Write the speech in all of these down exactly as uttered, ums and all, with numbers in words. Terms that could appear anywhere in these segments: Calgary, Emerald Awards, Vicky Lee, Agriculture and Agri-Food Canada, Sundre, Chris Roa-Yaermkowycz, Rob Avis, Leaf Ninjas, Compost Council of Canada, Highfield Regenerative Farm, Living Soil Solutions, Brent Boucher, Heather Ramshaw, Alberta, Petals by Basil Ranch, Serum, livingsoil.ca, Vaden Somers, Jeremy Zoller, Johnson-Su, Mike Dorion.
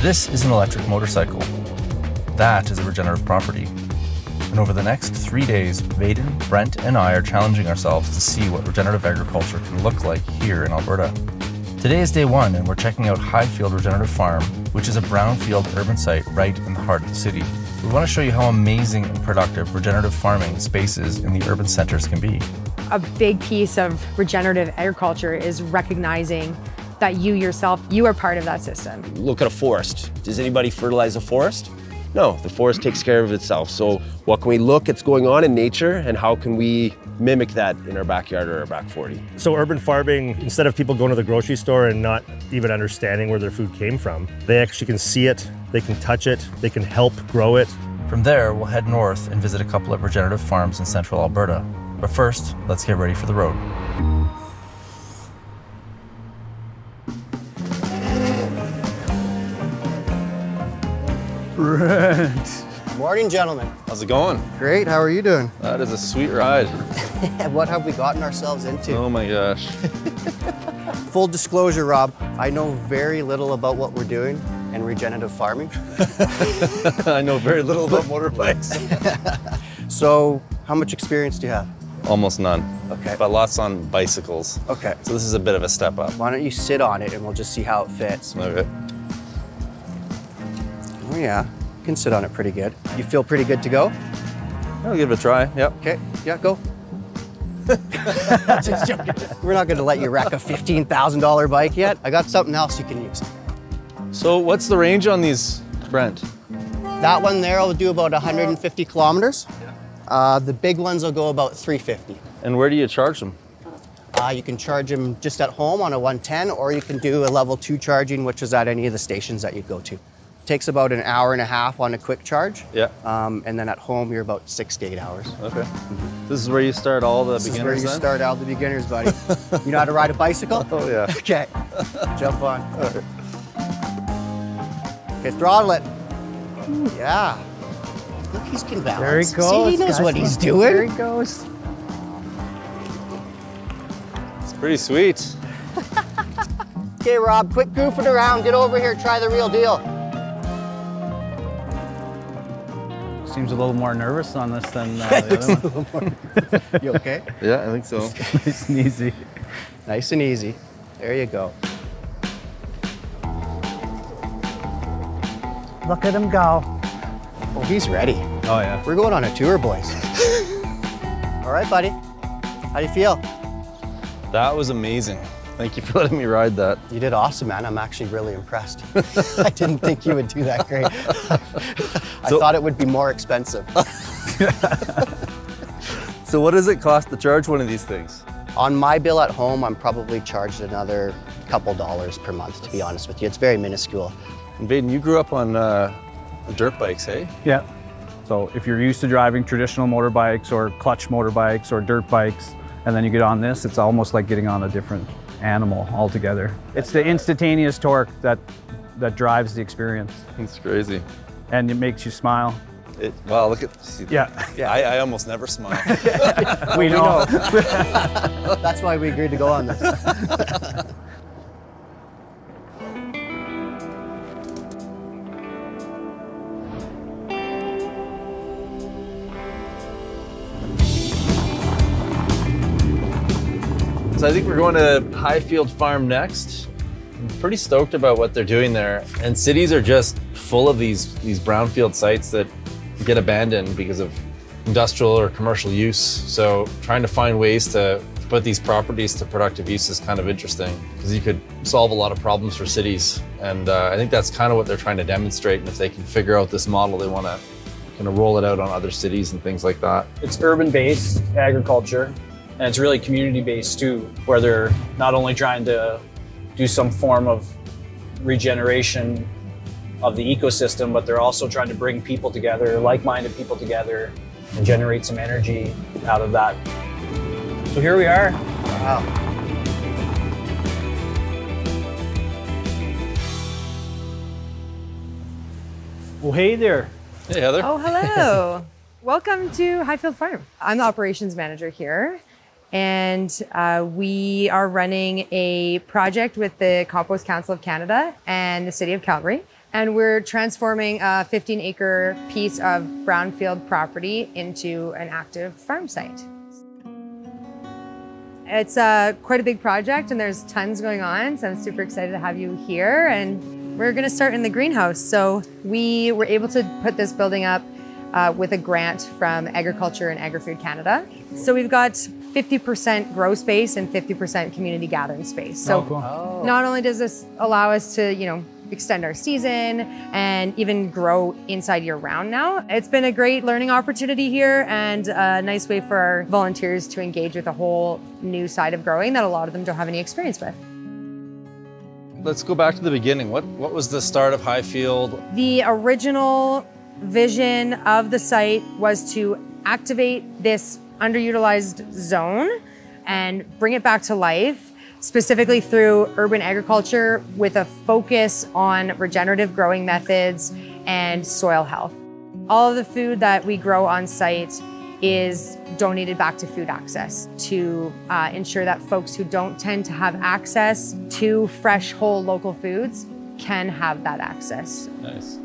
This is an electric motorcycle. That is a regenerative property. And over the next three days, Vaden, Brent, and I are challenging ourselves to see what regenerative agriculture can look like here in Alberta. Today is day one, and we're checking out Highfield Regenerative Farm, which is a brownfield urban site right in the heart of the city. We want to show you how amazing and productive regenerative farming spaces in the urban centers can be. A big piece of regenerative agriculture is recognizing that you yourself, you are part of that system. Look at a forest. Does anybody fertilize a forest? No, the forest takes care of itself. So what can we look at what's going on in nature and how can we mimic that in our backyard or our back forty? So urban farming, instead of people going to the grocery store and not even understanding where their food came from, they actually can see it, they can touch it, they can help grow it. From there, we'll head north and visit a couple of regenerative farms in central Alberta. But first, let's get ready for the road. Brent. Morning, gentlemen. How's it going? Great, how are you doing? That is a sweet ride. What have we gotten ourselves into? Oh my gosh. Full disclosure, Rob, I know very little about what we're doing in regenerative farming. I know very little about motorbikes. So, how much experience do you have? Almost none. Okay. But lots on bicycles. Okay. So this is a bit of a step up. Why don't you sit on it and we'll just see how it fits. Okay. Oh yeah, you can sit on it pretty good. You feel pretty good to go? I'll give it a try, yep. Okay, yeah, go. Just joking. We're not gonna let you wreck a fifteen thousand dollar bike yet. I got something else you can use. So what's the range on these, Brent? That one there will do about one hundred fifty kilometers. Yeah. Uh, the big ones will go about three fifty. And where do you charge them? Uh, you can charge them just at home on a one ten, or you can do a level two charging, which is at any of the stations that you go to. Takes about an hour and a half on a quick charge. Yeah. Um, and then at home, you're about six to eight hours. Okay. Mm-hmm. This is where you start all the this beginners This is where you then? start all the beginners, buddy. You know how to ride a bicycle? Oh, yeah. Okay. Jump on. Right. Okay, throttle it. Ooh. Yeah. Look, he can balance. There he goes. See, he knows Guys, what he's doing. There he goes. It's pretty sweet. Okay, Rob, quit goofing around. Get over here, try the real deal. Seems a little more nervous on this than uh, the other one. A little more. You okay? Yeah, I think so. Nice and easy. Nice and easy. There you go. Look at him go. Oh, he's ready. Oh, yeah. We're going on a tour, boys. All right, buddy. How do you feel? That was amazing. Thank you for letting me ride that. You did awesome, man. I'm actually really impressed. I didn't think you would do that great. I so, thought it would be more expensive. So what does it cost to charge one of these things? On my bill at home, I'm probably charged another couple dollars per month, to be honest with you. It's very minuscule. And Vaden, you grew up on uh, dirt bikes, hey? Yeah. So if you're used to driving traditional motorbikes or clutch motorbikes or dirt bikes, and then you get on this, it's almost like getting on a different animal altogether. It's the instantaneous torque that that drives the experience. It's crazy. And it makes you smile. It, wow, look at, see, yeah. yeah. I, I almost never smile. we, we know. know. That's why we agreed to go on this. So I think we're going to Highfield Farm next. I'm pretty stoked about what they're doing there. And cities are just full of these, these brownfield sites that get abandoned because of industrial or commercial use. So trying to find ways to put these properties to productive use is kind of interesting because you could solve a lot of problems for cities. And uh, I think that's kind of what they're trying to demonstrate. And if they can figure out this model, they want to kind of roll it out on other cities and things like that. It's urban-based agriculture. And it's really community-based too, where they're not only trying to do some form of regeneration of the ecosystem, but they're also trying to bring people together, like-minded people together, and generate some energy out of that. So here we are. Wow. Well, hey there. Hey, Heather. Oh, hello. Welcome to Highfield Farm. I'm the operations manager here. And uh, we are running a project with the Compost Council of Canada and the City of Calgary And we're transforming a fifteen acre piece of brownfield property into an active farm site. It's uh, quite a big project and there's tons going on, so I'm super excited to have you here. And we're gonna start in the greenhouse. So we were able to put this building up uh, with a grant from Agriculture and Agri-Food Canada. So we've got fifty percent grow space and fifty percent community gathering space. So oh, cool. oh. not only does this allow us to, you know, extend our season and even grow inside year round now. It's been a great learning opportunity here and a nice way for our volunteers to engage with a whole new side of growing that a lot of them don't have any experience with. Let's go back to the beginning. What, what was the start of Highfield? The original vision of the site was to activate this underutilized zone and bring it back to life, specifically through urban agriculture with a focus on regenerative growing methods and soil health. All of the food that we grow on site is donated back to food access to uh, ensure that folks who don't tend to have access to fresh, whole local foods can have that access. Nice.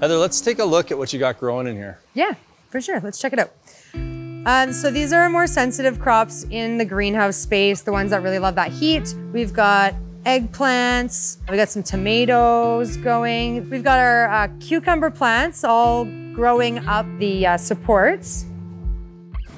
Heather, let's take a look at what you got growing in here. Yeah, for sure. Let's check it out. Um, so these are more sensitive crops in the greenhouse space, the ones that really love that heat. We've got eggplants, we've got some tomatoes going. We've got our uh, cucumber plants all growing up the uh, supports.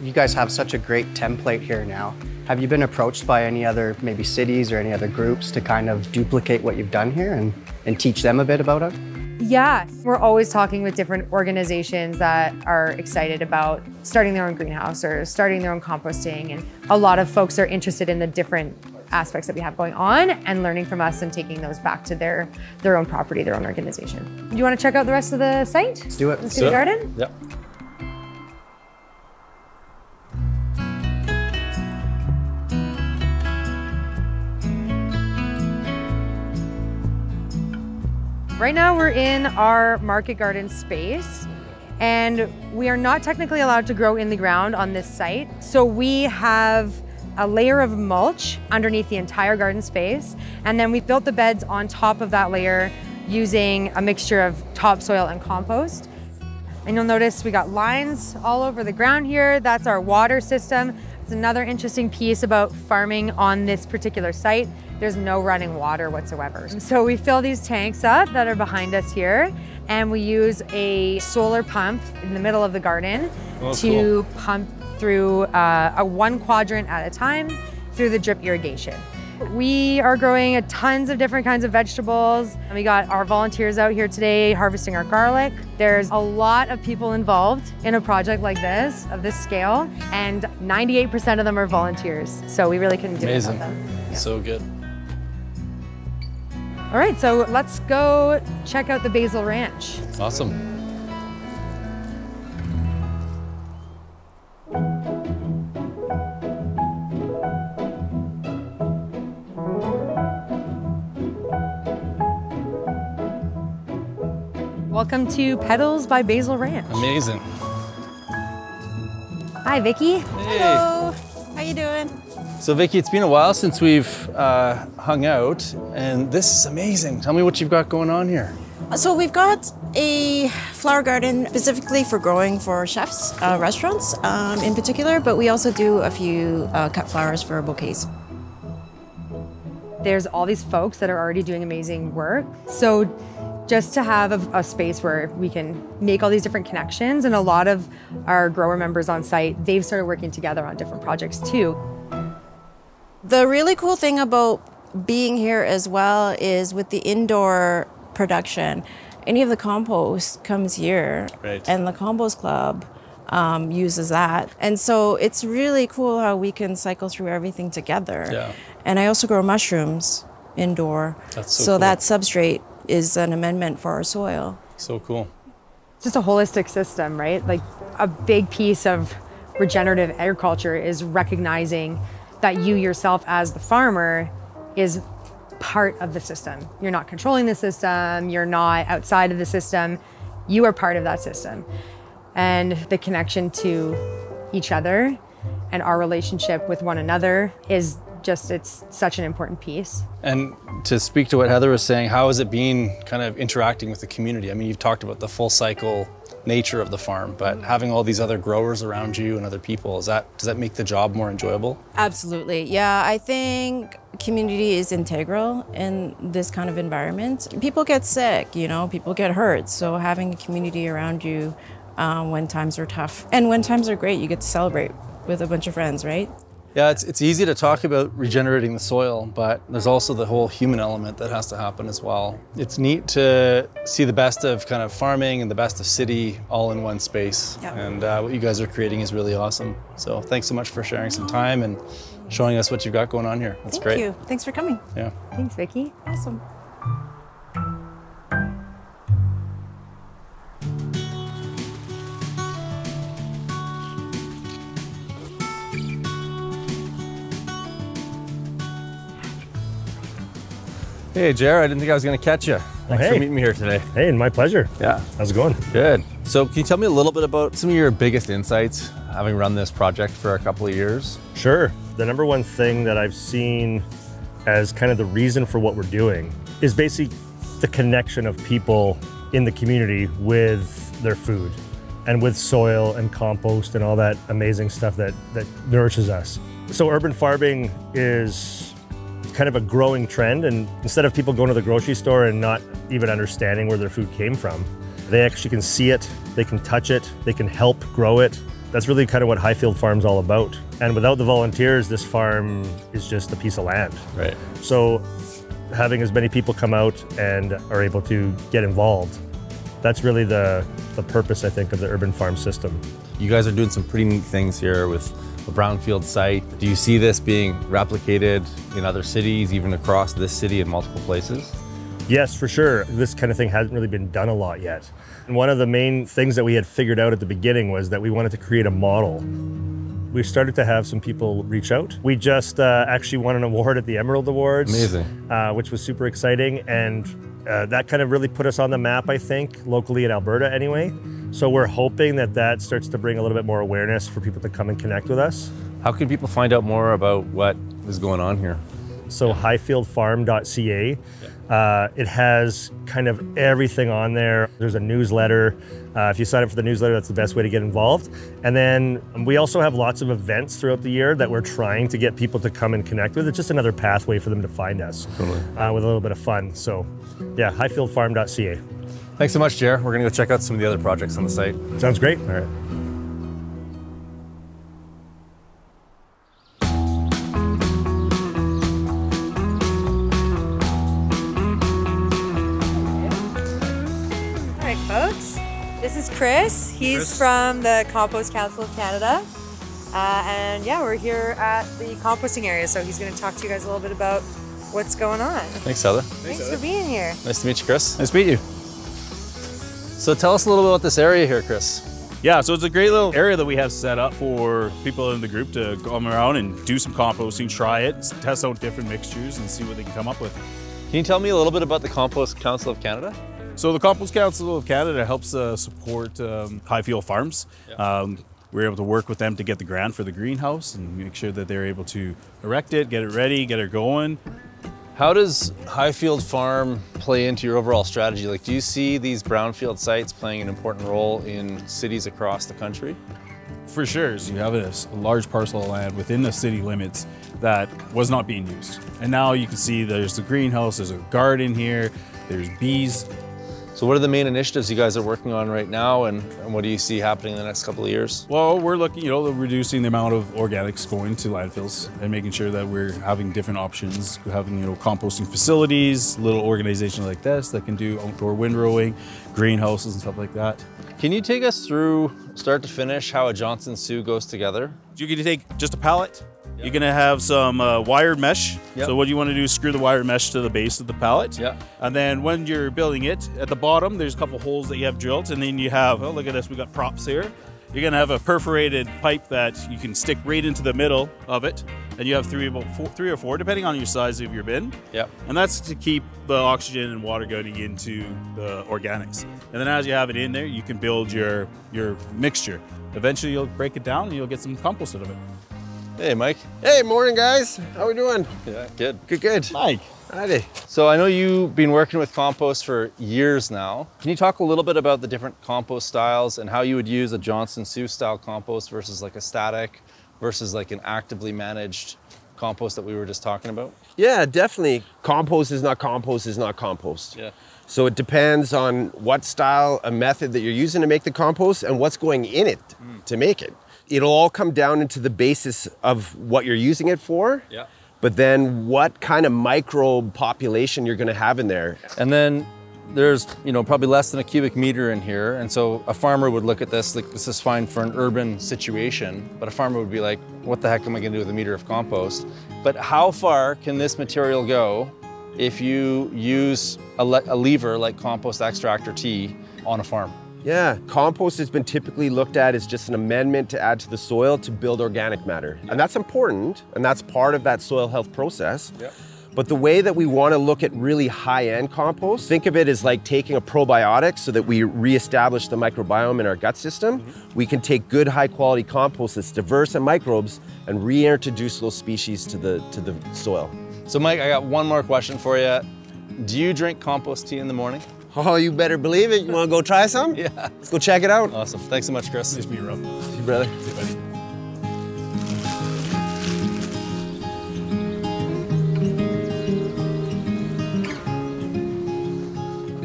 You guys have such a great template here now. Have you been approached by any other maybe cities or any other groups to kind of duplicate what you've done here and, and teach them a bit about it? Yeah, we're always talking with different organizations that are excited about starting their own greenhouse or starting their own composting. And a lot of folks are interested in the different aspects that we have going on and learning from us and taking those back to their, their own property, their own organization. Do you want to check out the rest of the site? Let's do it. Let's do the garden? Yep. Right now we're in our market garden space and we are not technically allowed to grow in the ground on this site. So we have a layer of mulch underneath the entire garden space. And then we built the beds on top of that layer using a mixture of topsoil and compost. And you'll notice we got lines all over the ground here. That's our water system. It's another interesting piece about farming on this particular site. There's no running water whatsoever. So we fill these tanks up that are behind us here, and we use a solar pump in the middle of the garden oh, to cool. pump through uh, a one quadrant at a time through the drip irrigation. We are growing a tons of different kinds of vegetables. And we got our volunteers out here today harvesting our garlic. There's a lot of people involved in a project like this, of this scale, and ninety-eight percent of them are volunteers. So we really couldn't do it without them. Amazing. Yeah. So good. All right, so let's go check out the Basil Ranch. Awesome. Welcome to Petals by Basil Ranch. Amazing. Hi, Vicky. Hey. Hello. How you doing? So Vicky, it's been a while since we've uh, hung out, and this is amazing. Tell me what you've got going on here. So we've got a flower garden specifically for growing for chefs, uh, restaurants um, in particular, but we also do a few uh, cut flowers for bouquets. There's all these folks that are already doing amazing work. So just to have a, a space where we can make all these different connections, and a lot of our grower members on site, they've started working together on different projects too. The really cool thing about being here as well is with the indoor production, any of the compost comes here, right. and the compost club um, uses that. And so it's really cool how we can cycle through everything together. Yeah. And I also grow mushrooms indoor. That's so so cool. That substrate is an amendment for our soil. So cool. Just a holistic system, right? Like a big piece of regenerative agriculture is recognizing that you yourself as the farmer is part of the system. You're not controlling the system, you're not outside of the system, you are part of that system. And the connection to each other and our relationship with one another is just it's such an important piece. And to speak to what Heather was saying, how has it been kind of interacting with the community? I mean, you've talked about the full cycle nature of the farm, but having all these other growers around you and other people, is that, does that make the job more enjoyable? Absolutely, yeah. I think community is integral in this kind of environment. People get sick, you know, people get hurt. So having a community around you uh, when times are tough and when times are great, you get to celebrate with a bunch of friends, right? Yeah, it's, it's easy to talk about regenerating the soil, but there's also the whole human element that has to happen as well. It's neat to see the best of kind of farming and the best of city all in one space. Yep. And uh, what you guys are creating is really awesome. So thanks so much for sharing some time and showing us what you've got going on here. That's great. Thank you. Thanks for coming. Yeah. Thanks, Vicky. Awesome. Hey, Jer, I didn't think I was going to catch you. Thanks hey. for meeting me here today. Hey, my pleasure. Yeah. How's it going? Good. So can you tell me a little bit about some of your biggest insights, having run this project for a couple of years? Sure. The number one thing that I've seen as kind of the reason for what we're doing is basically the connection of people in the community with their food and with soil and compost and all that amazing stuff that, that nourishes us. So urban farming is kind of a growing trend, and instead of people going to the grocery store and not even understanding where their food came from, they actually can see it, they can touch it, they can help grow it. That's really kind of what Highfield Farm's all about. And without the volunteers, this farm is just a piece of land. Right. So having as many people come out and are able to get involved, that's really the, the purpose, I think, of the urban farm system. You guys are doing some pretty neat things here with a brownfield site. Do you see this being replicated in other cities, even across this city in multiple places? Yes, for sure. This kind of thing hasn't really been done a lot yet. And one of the main things that we had figured out at the beginning was that we wanted to create a model. We started to have some people reach out. We just uh, actually won an award at the Emerald Awards. Amazing. Uh, which was super exciting. And uh, that kind of really put us on the map, I think, locally in Alberta anyway. So we're hoping that that starts to bring a little bit more awareness for people to come and connect with us. How can people find out more about what is going on here? So highfield farm dot c a. Yeah. Uh, it has kind of everything on there. There's a newsletter. Uh, if you sign up for the newsletter, that's the best way to get involved. And then we also have lots of events throughout the year that we're trying to get people to come and connect with. It's just another pathway for them to find us. Totally. Uh, with a little bit of fun. So yeah, highfield farm dot c a. Thanks so much, Jer. We're going to go check out some of the other projects on the site. Sounds great. All right. All right, folks. This is Chris. He's Chris. from the Compost Council of Canada. Uh, and yeah, we're here at the composting area. So he's going to talk to you guys a little bit about what's going on. Thanks, Heather. Thanks, Thanks for being here. Nice to meet you, Chris. Nice to meet you. So tell us a little bit about this area here, Chris. Yeah, so it's a great little area that we have set up for people in the group to come around and do some composting, try it, test out different mixtures and see what they can come up with. Can you tell me a little bit about the Compost Council of Canada? So the Compost Council of Canada helps uh, support um, Highfield Farms. Yeah. Um, we're able to work with them to get the grant for the greenhouse and make sure that they're able to erect it, get it ready, get it going. How does Highfield Farm play into your overall strategy? Like, do you see these brownfield sites playing an important role in cities across the country? For sure. So you have a large parcel of land within the city limits that was not being used. And now you can see there's the greenhouse, there's a garden here, there's bees. So what are the main initiatives you guys are working on right now, and, and what do you see happening in the next couple of years? Well, we're looking, you know, reducing the amount of organics going to landfills and making sure that we're having different options, having, you know, composting facilities, little organizations like this that can do outdoor windrowing, greenhouses and stuff like that. Can you take us through start to finish how a Johnson-Su goes together? You can take just a pallet. Yep. You're gonna have some uh, wired mesh. Yep. So what you wanna do is screw the wire mesh to the base of the pallet. Yep. And then when you're building it, at the bottom, there's a couple holes that you have drilled, and then you have, oh, look at this, we got props here. You're gonna have a perforated pipe that you can stick right into the middle of it. And you have three, about four, three or four, depending on your size of your bin. Yep. And that's to keep the oxygen and water going into the organics. And then as you have it in there, you can build your, your mixture. Eventually you'll break it down and you'll get some compost out of it. Hey, Mike. Hey, morning, guys. How we doing? Yeah, good. Good, good. Mike. Howdy. So I know you've been working with compost for years now. Can you talk a little bit about the different compost styles and how you would use a Johnson-Su style compost versus like a static versus like an actively managed compost that we were just talking about? Yeah, definitely. Compost is not compost is not compost. Yeah. So it depends on what style, a method that you're using to make the compost and what's going in it mm. to make it. It'll all come down into the basis of what you're using it for, yeah. but then what kind of microbe population you're gonna have in there. And then there's, you know, probably less than a cubic meter in here. And so a farmer would look at this, like this is fine for an urban situation, but a farmer would be like, what the heck am I gonna do with a meter of compost? But how far can this material go if you use a, le a lever like compost extract or tea on a farm? Yeah, compost has been typically looked at as just an amendment to add to the soil to build organic matter. And that's important, and that's part of that soil health process. Yep. But the way that we want to look at really high-end compost, think of it as like taking a probiotic so that we reestablish the microbiome in our gut system. Mm-hmm. We can take good, high-quality compost that's diverse in microbes and reintroduce those species to the, to the soil. So Mike, I got one more question for you. Do you drink compost tea in the morning? Oh, you better believe it. You want to go try some? Yeah. Let's go check it out. Awesome. Thanks so much, Chris. Nice to meet you, Rob. See you, brother. See you, buddy.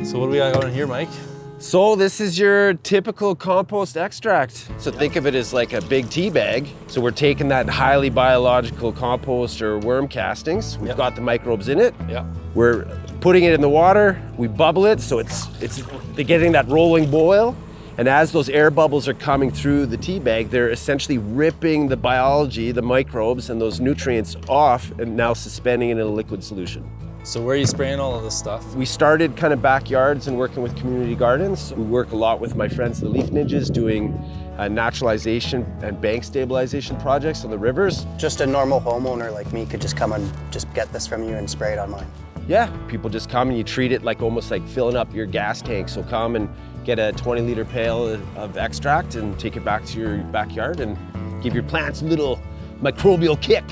So what do we got going here, Mike? So this is your typical compost extract. So yep. think of it as like a big tea bag. So we're taking that highly biological compost or worm castings. We've yep. got the microbes in it. Yeah. We're putting it in the water, we bubble it, so it's it's they're getting that rolling boil. And as those air bubbles are coming through the tea bag, they're essentially ripping the biology, the microbes, and those nutrients off and now suspending it in a liquid solution. So where are you spraying all of this stuff? We started kind of backyards and working with community gardens. We work a lot with my friends, the Leaf Ninjas, doing uh, naturalization and bank stabilization projects on the rivers. Just a normal homeowner like me could just come and just get this from you and spray it on mine. Yeah, people just come and you treat it like almost like filling up your gas tank. So come and get a twenty liter pail of extract and take it back to your backyard and give your plants a little microbial kick.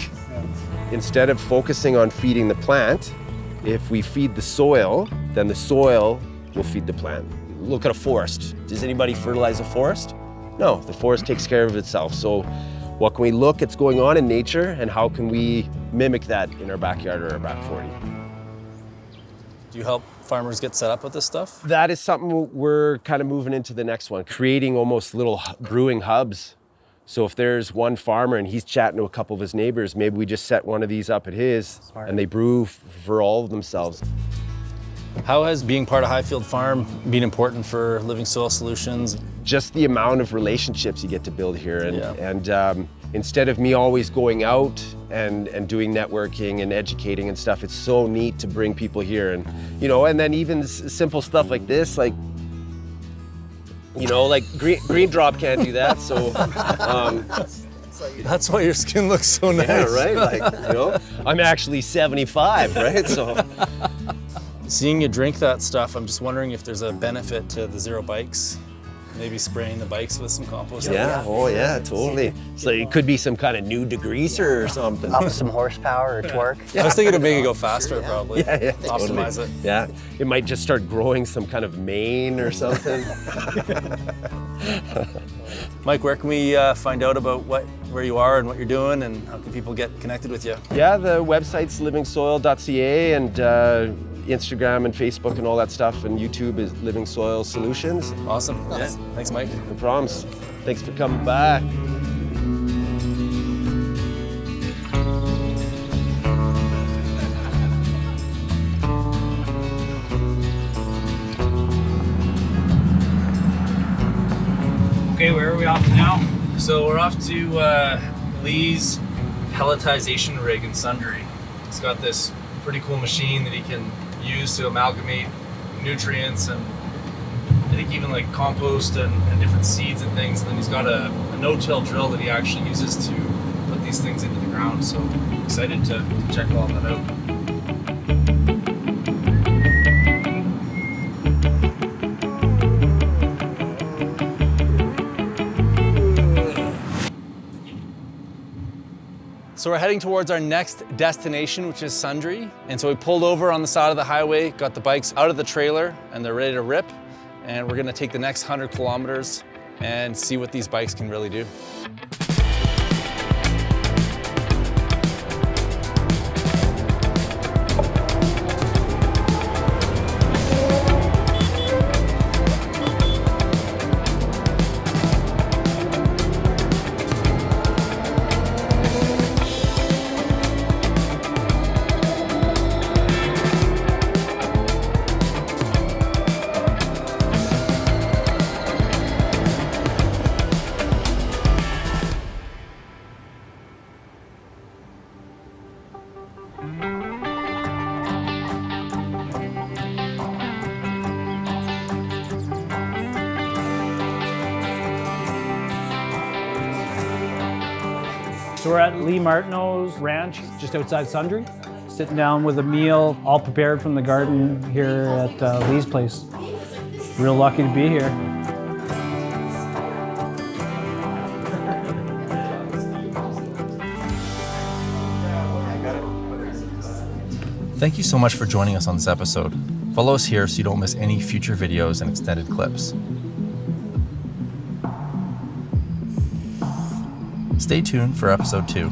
Instead of focusing on feeding the plant, if we feed the soil, then the soil will feed the plant. Look at a forest. Does anybody fertilize a forest? No, the forest takes care of itself. So what can we look at going on in nature and how can we mimic that in our backyard or our back forty? Do you help farmers get set up with this stuff? That is something we're kind of moving into the next one, creating almost little brewing hubs. So if there's one farmer and he's chatting to a couple of his neighbors, maybe we just set one of these up at his Smart. And they brew for all of themselves. How has being part of Highfield Farm been important for Living Soil Solutions? Just the amount of relationships you get to build here. And, yeah. and um, instead of me always going out and, and doing networking and educating and stuff, it's so neat to bring people here. And, you know, and then even simple stuff like this, like, you know, like green, green drop can't do that. So um, that's why your skin looks so nice. Yeah, right? Like, you know, I'm actually seventy-five, right? So. Seeing you drink that stuff, I'm just wondering if there's a benefit to the zero bikes. Maybe spraying the bikes with some compost. Yeah, oh yeah, totally. So it could be some kind of new degreaser or something. Up some horsepower or torque. Yeah. I was thinking it'd make it go faster, sure, yeah. probably. Yeah, yeah. Optimize totally. It. Yeah, it might just start growing some kind of mane or something. Mike, where can we uh, find out about what, where you are and what you're doing and how can people get connected with you? Yeah, the website's living soil dot c a and uh, Instagram and Facebook and all that stuff, and YouTube is Living Soil Solutions. Awesome. Yeah. Thanks, Mike. No problems. Thanks for coming by. Okay, where are we off to now? So we're off to uh, Lee's pelletization rig in Sundre. He's got this pretty cool machine that he can use to amalgamate nutrients and I think even like compost and, and different seeds and things. And then he's got a, a no-till drill that he actually uses to put these things into the ground. So I'm excited to check all that out. So we're heading towards our next destination, which is Sundre. And so we pulled over on the side of the highway, got the bikes out of the trailer, and they're ready to rip. And we're gonna take the next one hundred kilometers and see what these bikes can really do. So we're at Lee Martineau's ranch, just outside Sundre, sitting down with a meal, all prepared from the garden here at uh, Lee's place. Real lucky to be here. Thank you so much for joining us on this episode. Follow us here so you don't miss any future videos and extended clips. Stay tuned for episode two.